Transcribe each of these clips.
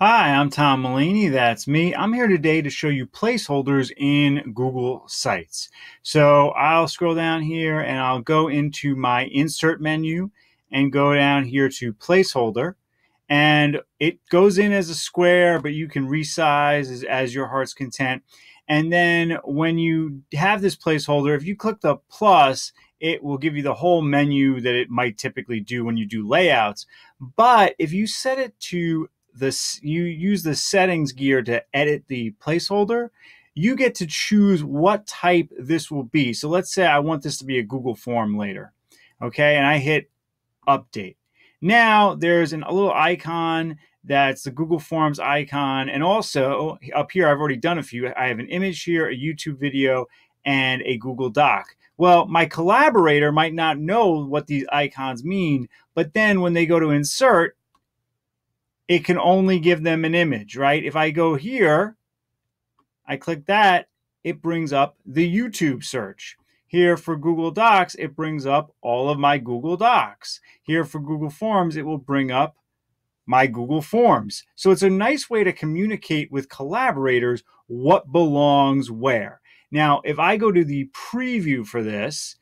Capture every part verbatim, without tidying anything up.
Hi, I'm Tom Mullaney, that's me. I'm here today to show you placeholders in Google Sites. So I'll scroll down here and I'll go into my insert menu and go down here to placeholder. And it goes in as a square, but you can resize as, as your heart's content. And then when you have this placeholder, if you click the plus, it will give you the whole menu that it might typically do when you do layouts. But if you set it to This, you use the settings gear to edit the placeholder, you get to choose what type this will be. So let's say I want this to be a Google form later. Okay, and I hit update. Now there's an, a little icon that's the Google Forms icon. And also up here, I've already done a few. I have an image here, a YouTube video, and a Google Doc. Well, my collaborator might not know what these icons mean, but then when they go to insert, it can only give them an image, right? If I go here, I click that, it brings up the YouTube search. Here for Google Docs, it brings up all of my Google Docs. Here for Google Forms, it will bring up my Google Forms. So it's a nice way to communicate with collaborators what belongs where. Now, if I go to the preview for this,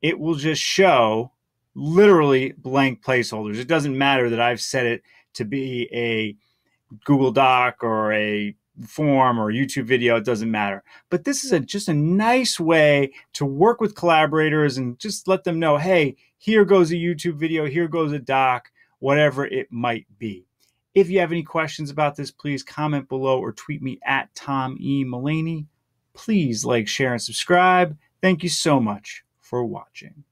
it will just show literally blank placeholders. It doesn't matter that I've set it to be a Google Doc or a form or a YouTube video, it doesn't matter. But this is a, just a nice way to work with collaborators and just let them know, hey, here goes a YouTube video, here goes a doc, whatever it might be. If you have any questions about this, please comment below or tweet me at Tom E. Mullaney. Please like, share, and subscribe. Thank you so much for watching.